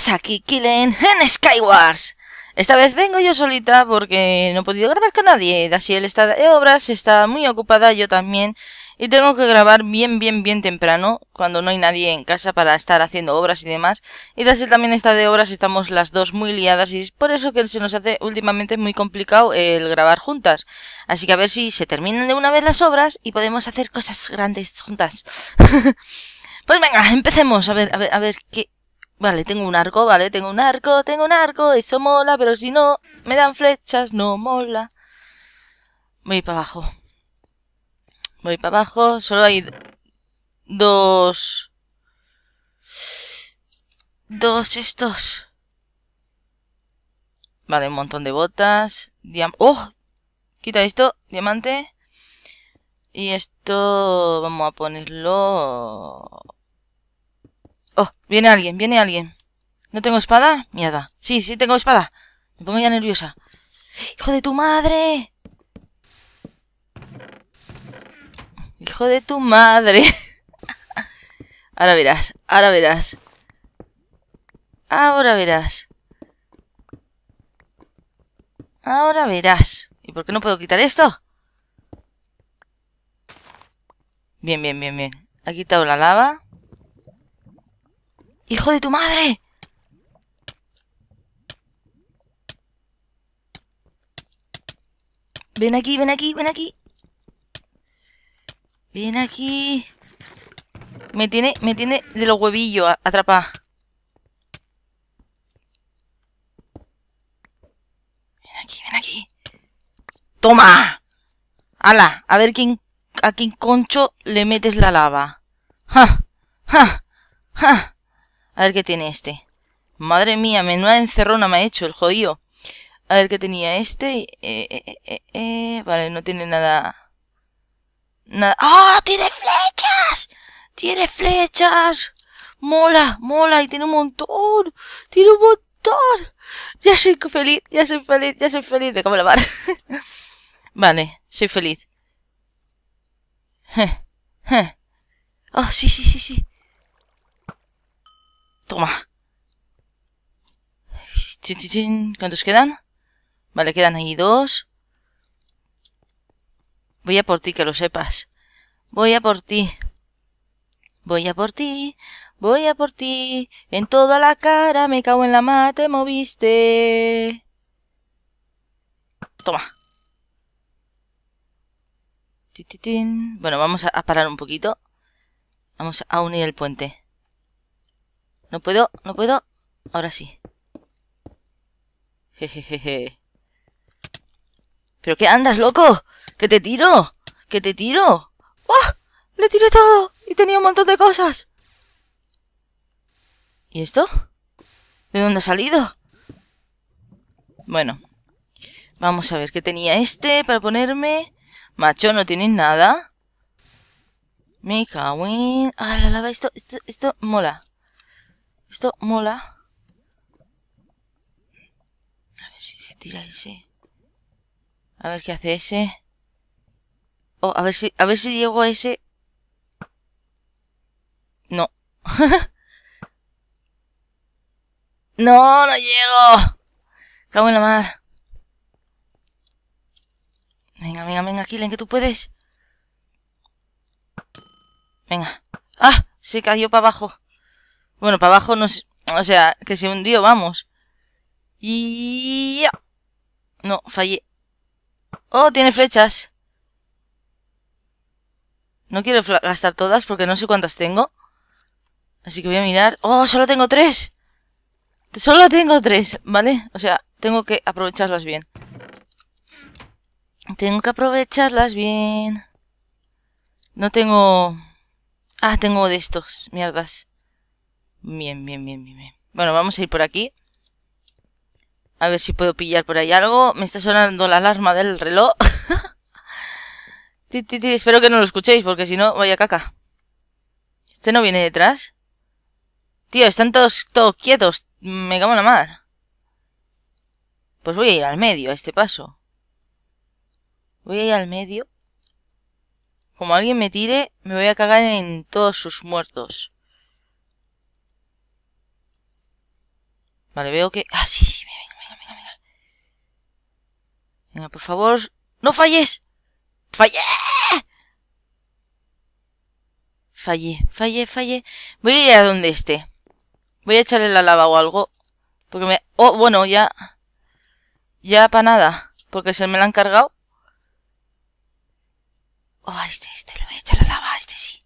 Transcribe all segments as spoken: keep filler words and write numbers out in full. pasa? Aquí Khylen en Skywars. Esta vez vengo yo solita porque no he podido grabar con nadie. Dashiel está de obras, está muy ocupada, yo también. Y tengo que grabar bien, bien, bien temprano, cuando no hay nadie en casa para estar haciendo obras y demás. Y Dashiel también está de obras, estamos las dos muy liadas y es por eso que se nos hace últimamente muy complicado el grabar juntas. Así que a ver si se terminan de una vez las obras y podemos hacer cosas grandes juntas. Pues venga, empecemos, a ver, a ver, a ver qué... Vale, tengo un arco, vale, tengo un arco, tengo un arco, eso mola, pero si no me dan flechas, no mola. Voy para abajo. Voy para abajo, solo hay dos... Dos estos. Vale, un montón de botas. Diam- ¡Oh! Quita esto, diamante. Y esto... Vamos a ponerlo... Oh, viene alguien, viene alguien. ¿No tengo espada? Mierda. Sí, sí tengo espada. Me pongo ya nerviosa. ¡Hijo de tu madre! ¡Hijo de tu madre! Ahora verás, ahora verás. Ahora verás. Ahora verás. ¿Y por qué no puedo quitar esto? Bien, bien, bien, bien. Ha quitado la lava. ¡Hijo de tu madre! Ven aquí, ven aquí, ven aquí. Ven aquí. Me tiene, me tiene de los huevillos atrapada. Ven aquí, ven aquí. ¡Toma! ¡Hala! A ver quién, a quién concho le metes la lava. ¡Ja! ¡Ja! ¡Ja! A ver qué tiene este. Madre mía, menuda encerrona me ha hecho el jodido. A ver qué tenía este. Eh, eh, eh, eh. Vale, no tiene nada. Nada. ¡Ah! ¡Oh, tiene flechas! ¡Tiene flechas! Mola, mola. Y tiene un montón. Tiene un montón. Ya soy feliz, ya soy feliz, ya soy feliz. Me acabo de lavar. Vale, soy feliz. Ah, oh, sí, sí, sí, sí. Toma. ¿Cuántos quedan? Vale, quedan ahí dos. Voy a por ti, que lo sepas. Voy a por ti. Voy a por ti. Voy a por ti. En toda la cara me cago en la mata, te moviste. Toma. Bueno, vamos a parar un poquito. Vamos a unir el puente. No puedo, no puedo. Ahora sí. Jejejeje. ¿Pero qué andas, loco? ¡Que te tiro! ¡Que te tiro! ¡Oh! ¡Le tiré todo! Y tenía un montón de cosas. ¿Y esto? ¿De dónde ha salido? Bueno. Vamos a ver qué tenía este para ponerme. Macho, no tienes nada. Me cago en... Ah, la lava, esto, esto, esto mola. Esto mola. A ver si se tira ese. A ver qué hace ese. Oh, a ver si, a ver si llego a ese. No. No, no llego. Cago en la mar. Venga, venga, venga, Khylen, que tú puedes. Venga. Ah, se cayó para abajo. Bueno, para abajo no sé. O sea, que se hundió, vamos. Y... No, fallé. Oh, tiene flechas. No quiero gastar todas porque no sé cuántas tengo. Así que voy a mirar. Oh, solo tengo tres. Solo tengo tres, ¿vale? O sea, tengo que aprovecharlas bien. Tengo que aprovecharlas bien. No tengo... Ah, tengo de estos, mierdas. Bien, bien, bien, bien, bien. Bueno, vamos a ir por aquí. A ver si puedo pillar por ahí algo. Me está sonando la alarma del reloj. Ti, ti, ti. Espero que no lo escuchéis, porque si no, vaya caca. ¿Este no viene detrás? Tío, están todos, todos quietos. Me cago en la mar. Pues voy a ir al medio a este paso. Voy a ir al medio. Como alguien me tire, me voy a cagar en todos sus muertos. Vale, veo que... Ah, sí, sí, venga, venga, venga, venga. Venga, por favor. ¡No falles! ¡Fallé! Fallé, fallé, fallé. Voy a ir a donde esté. Voy a echarle la lava o algo. Porque me... Oh, bueno, ya... Ya para nada. Porque se me la han cargado. Oh, este, este. Le voy a echar la lava. Este sí.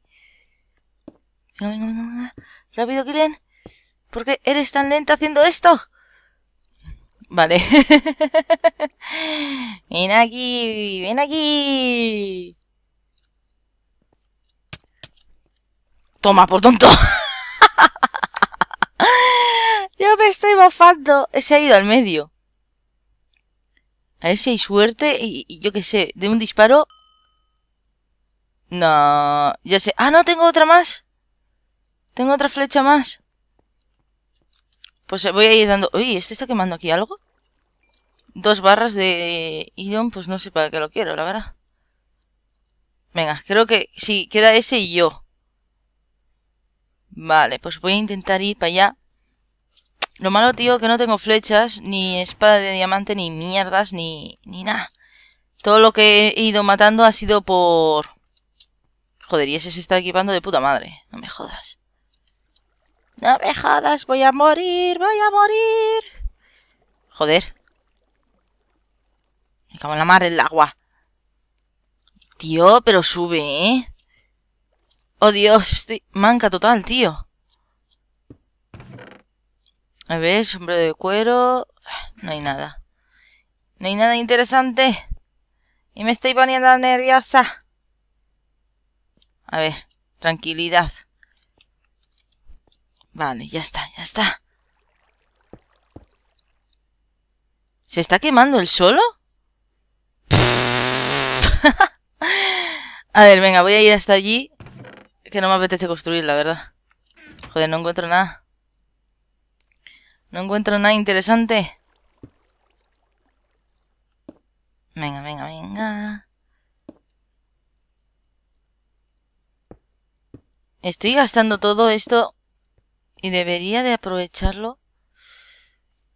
Venga, venga, venga, venga. Rápido, Khylen. ¿Por qué eres tan lenta haciendo esto? Vale. Ven aquí, ven aquí. Toma, por tonto. Yo me estoy mofando. Se ha ido al medio. A ver si hay suerte y, y yo qué sé, de un disparo. No, ya sé. Ah, no, tengo otra más. Tengo otra flecha más. Pues voy a ir dando... Uy, ¿este está quemando aquí algo? Dos barras de iron, pues no sé para qué lo quiero, la verdad. Venga, creo que sí, queda ese y yo. Vale, pues voy a intentar ir para allá. Lo malo, tío, que no tengo flechas, ni espada de diamante, ni mierdas, ni, ni nada. Todo lo que he ido matando ha sido por... Joder, y ese se está equipando de puta madre. No me jodas. No me jodas, voy a morir, voy a morir. Joder. Me cago en la mar, el agua. Tío, pero sube, ¿eh? Oh, Dios, estoy manca total, tío. A ver, sombrero de cuero. No hay nada. No hay nada interesante. Y me estoy poniendo nerviosa. A ver, tranquilidad. Vale, ya está, ya está. ¿Se está quemando el solo? A ver, venga, voy a ir hasta allí. Que no me apetece construir, la verdad. Joder, no encuentro nada. No encuentro nada interesante. Venga, venga, venga. Estoy gastando todo esto y debería de aprovecharlo.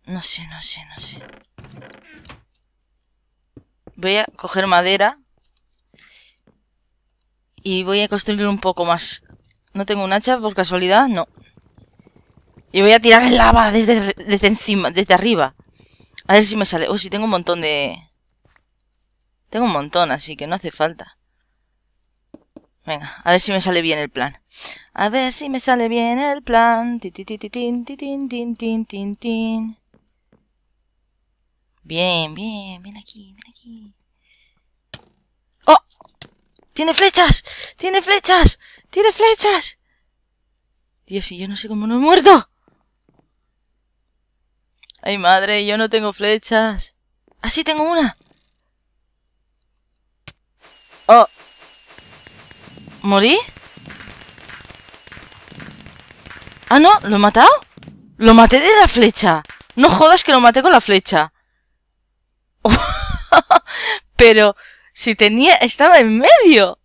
No sé, no sé, no sé. Voy a coger madera y voy a construir un poco más. No tengo un hacha por casualidad, no. Y voy a tirar el lava desde, desde encima, desde arriba. A ver si me sale. Oh, sí, tengo un montón de... Tengo un montón, así que no hace falta. Venga, a ver si me sale bien el plan. A ver si me sale bien el plan. Tin, tin, tin, tin, tin, tin, tin, tin. Bien, bien, ven aquí, ven aquí. ¡Oh! ¡Tiene flechas! ¡Tiene flechas! ¡Tiene flechas! Dios, y yo no sé cómo no he muerto. Ay, madre, yo no tengo flechas. Ah, sí, tengo una. Oh. ¿Morí? Ah, no, ¿lo he matado? Lo maté de la flecha. No jodas que lo maté con la flecha. Oh. Pero si tenía... Estaba en medio.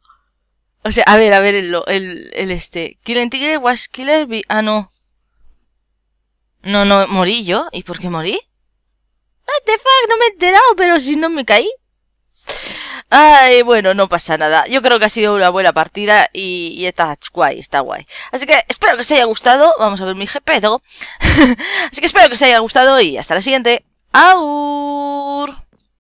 O sea, a ver, a ver el, el, el este. Khylen Tiger was killer be... Ah, no. No, no, morí yo. ¿Y por qué morí? What the fuck, no me he enterado, pero si no me caí. Ay, bueno, no pasa nada. Yo creo que ha sido una buena partida y, y está guay, está guay. Así que espero que os haya gustado. Vamos a ver mi G P, ¿no? Así que espero que os haya gustado y hasta la siguiente. ¡Au!